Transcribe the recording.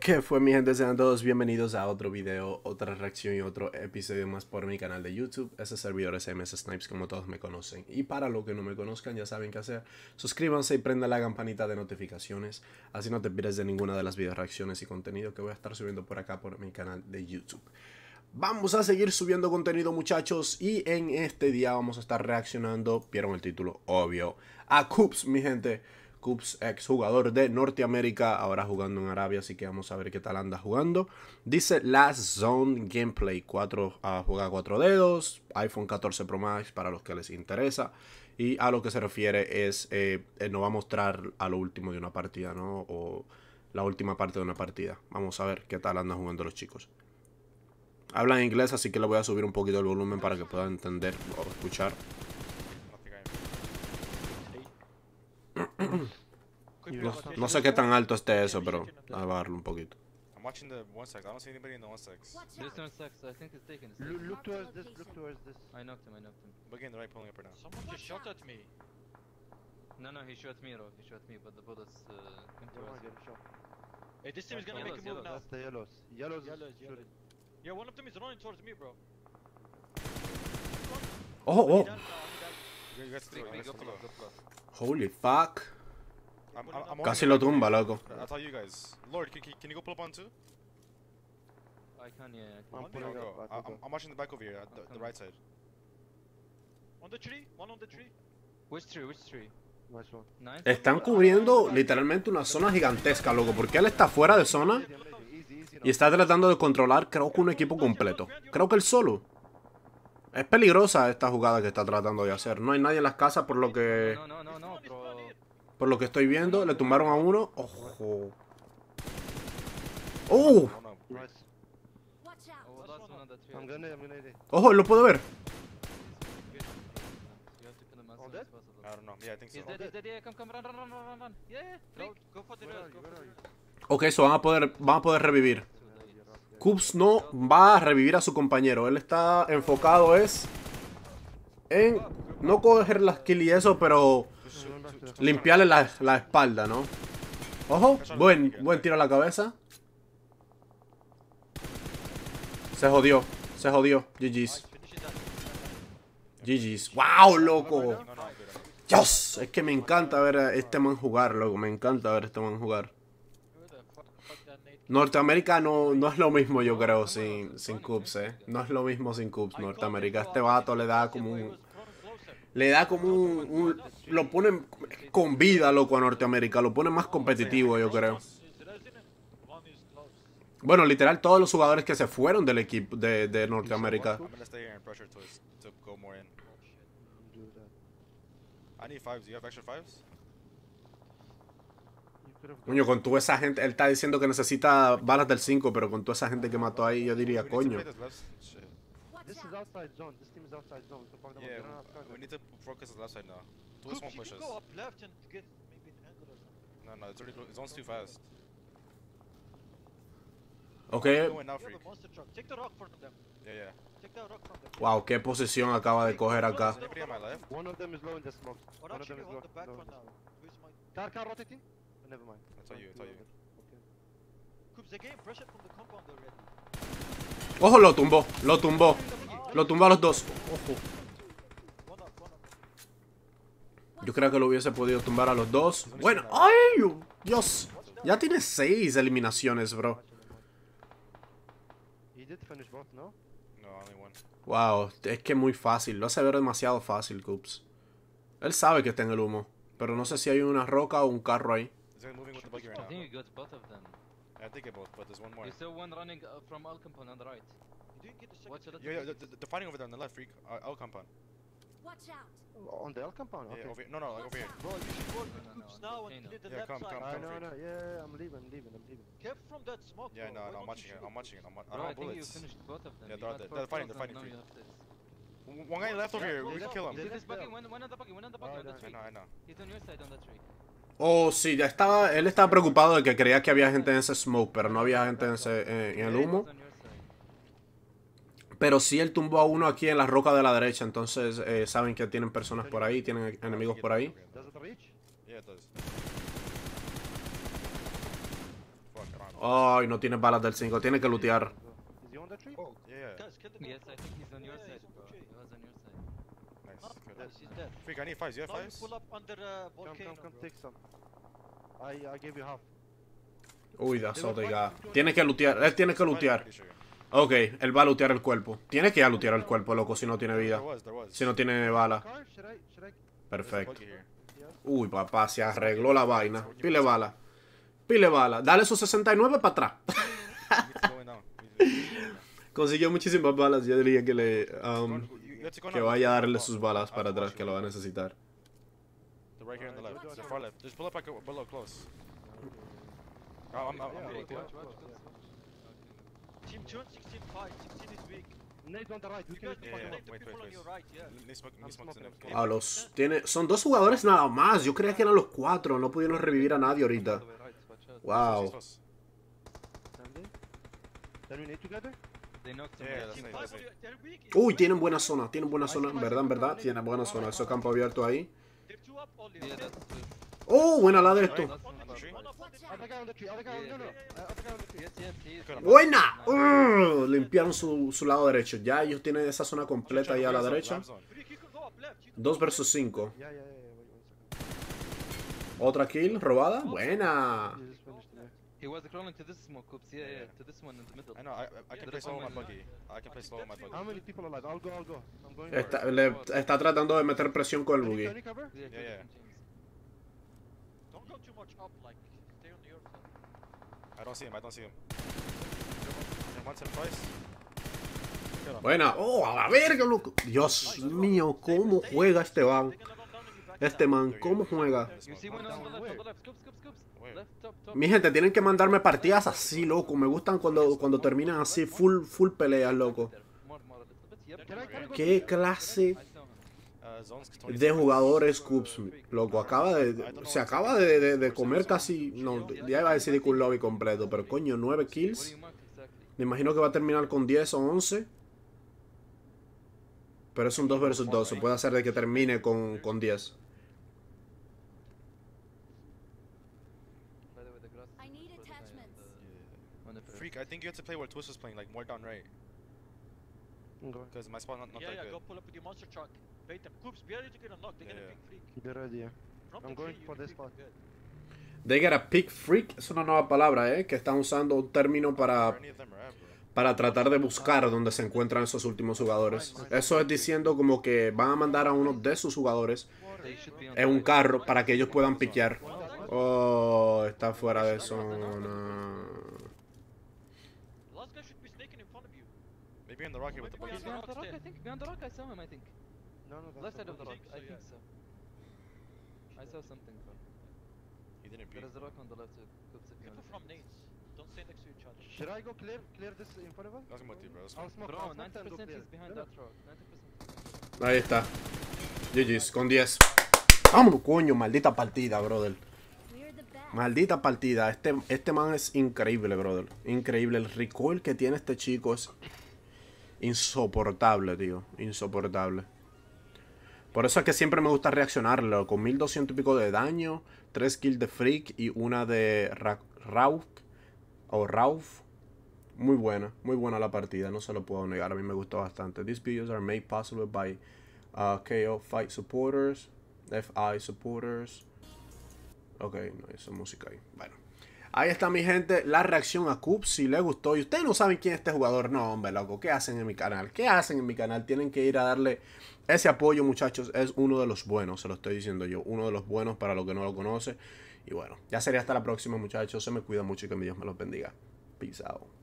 ¿Qué fue, mi gente? Sean todos bienvenidos a otro video, otra reacción y otro episodio más por mi canal de YouTube. Ese servidor es MS Snipes, como todos me conocen. Y para los que no me conozcan, ya saben qué hacer. Suscríbanse y prendan la campanita de notificaciones. Así no te pierdes de ninguna de las video reacciones y contenido que voy a estar subiendo por acá por mi canal de YouTube. Vamos a seguir subiendo contenido, muchachos, y en este día vamos a estar reaccionando, vieron el título, obvio, a Coops, mi gente. Coops, ex jugador de Norteamérica, ahora jugando en Arabia, así que vamos a ver qué tal anda jugando. Dice Last Zone Gameplay, juega 4 dedos, iPhone 14 Pro Max para los que les interesa. Y a lo que se refiere es, nos va a mostrar a lo último de una partida, ¿no? O la última parte de una partida. Vamos a ver qué tal andan jugando los chicos. Hablan inglés, así que le voy a subir un poquito el volumen para que puedan entender o escuchar. No sé qué tan alto esté eso, pero a bajarlo un poquito. Oh, oh. Holy fuck. Casi lo tumba, loco. Están cubriendo literalmente una zona gigantesca, loco. Porque él está fuera de zona y está tratando de controlar, creo que un equipo completo. Creo que él solo. Es peligrosa esta jugada que está tratando de hacer. No hay nadie en las casas por lo que... Por lo que estoy viendo, le tumbaron a uno. ¡Ojo! ¡Oh! ¡Ojo! ¡Lo puedo ver! Ok, eso van a poder revivir. Coops no va a revivir a su compañero. Él está enfocado es en no coger las kills y eso, pero limpiarle la espalda, ¿no? Ojo, buen tiro a la cabeza. Se jodió. GG's. GG's. ¡Wow, loco! ¡Dios! Es que me encanta ver a este man jugar, loco. Me encanta ver a este man jugar. Norteamérica no es lo mismo, yo creo, sin Coops, ¿eh? No es lo mismo sin Coops, Norteamérica. Este vato le da como un... lo ponen con vida, loco, a Norteamérica. Lo ponen más competitivo, yo creo. Bueno, literal, todos los jugadores que se fueron del equipo de Norteamérica. Coño, con toda esa gente, él está diciendo que necesita balas del 5, pero con toda esa gente que mató ahí, yo diría, coño. Okay. Wow, qué posición acaba de coger acá. Never mind. Ojo, lo tumbó. Lo tumbó a los dos. Ojo. Yo creo que lo hubiese podido tumbar a los dos. Bueno, ¡ay! Dios. Ya tiene 6 eliminaciones, bro. Wow, es que es muy fácil. Lo hace ver demasiado fácil, Coops. Él sabe que está en el humo. Pero no sé si hay una roca o un carro ahí. I think you got both of them. Yeah, I think I both, but there's one more. You saw one running from Al Capone on the right. You didn't get the second. They're fighting over there on the left, Freak. Al Capone. Watch out. On the Al Capone? Okay. Yeah, over, no, like over here. Bro, you should go to Coops now and clear the left side. No, yeah, I'm leaving. Get from that smoke. Yeah, no, I'm watching it. I don't have bullets. I think you finished both of them. Yeah, they're fighting, Freak. One guy left over here, we can kill him. One on the bucket, the tree. I know. He's on your side on the tree. Oh, sí, ya estaba, él estaba preocupado de que creía que había gente en ese smoke, pero no había gente en el humo. Pero sí, él tumbó a uno aquí en la roca de la derecha, entonces saben que tienen personas por ahí, tienen enemigos por ahí. Ay, no tiene balas del 5, tiene que lootear. Uy, daso de gato. Tiene que lootear, él tiene que lootear. Ok, él va a lootear el cuerpo. Tiene que ya lootear el cuerpo, loco, si no tiene vida. Si no tiene bala. Perfecto. Uy, papá, se arregló la vaina. Pile bala. Pile bala. Dale esos 69 para atrás. Consiguió muchísimas balas. Yo diría que le... que vaya a darle sus balas para atrás, que lo va a necesitar. Team 2, 16 fight, 16 is weak. Nate on the right, we can make the people on your right, yeah. A los... tiene... son 2 jugadores nada más, yo creía que eran los 4, no pudieron revivir a nadie ahorita. Wow. Uy, tienen buena zona, en verdad, tienen buena zona, eso campo abierto ahí. Oh, buena la de esto. Buena. Limpiaron su lado derecho. Ya ellos tienen esa zona completa ahí a la derecha. 2 versus 5. Otra kill robada. Buena. Está tratando de meter presión con el buggy. Buena, oh, a la verga, loco. Dios mío, cómo juega este man. Cómo juega. Mi gente, tienen que mandarme partidas así, loco. Me gustan cuando terminan así, full peleas, loco. Qué clase de jugadores Cubs, loco. Se acaba de comer casi, no, ya iba a decir que un lobby completo, pero coño, 9 kills. Me imagino que va a terminar con 10 o 11. Pero es un 2 versus 2, se puede hacer de que termine con 10. Freak, I think you have to play where Twist was playing, like more down right. Because my spot not that good. Go pull up with your monster truck. They get a pick freak. Es una nueva palabra, que están usando un término para tratar de buscar donde se encuentran esos últimos jugadores. Eso es diciendo como que van a mandar a uno de sus jugadores en un carro para que ellos puedan piquear. Oh, está fuera de zona. No, left side of the rock, I think so. I saw something. He didn't peek. There is a rock on the left side. People from nades. Don't stay next to each other. Should I go clear this in front of us? That's what you, bro. I'll smoke. Bro, 90% is behind that rock. 90%. Ahí está. GG's, con 10. Vámonos, coño, maldita partida, brother. Maldita partida. Este man es increíble, brother. Increíble. El recoil que tiene este chico es insoportable, tío. Insoportable. Por eso es que siempre me gusta reaccionarlo. Con 1200 y pico de daño, 3 kills de Freak y una de Rauf. Muy buena la partida, no se lo puedo negar. A mí me gustó bastante. These videos are made possible by KO Fight supporters, FI supporters. Ok, no hizo música ahí. Bueno, ahí está, mi gente, la reacción a Cubs. Si les gustó y ustedes no saben quién es este jugador, no, hombre, loco, ¿qué hacen en mi canal? ¿Qué hacen en mi canal? Tienen que ir a darle ese apoyo, muchachos. Es uno de los buenos, se lo estoy diciendo yo. Uno de los buenos para los que no lo conocen. Y bueno, ya sería hasta la próxima, muchachos. Se me cuida mucho y que mi Dios me los bendiga. Peace out.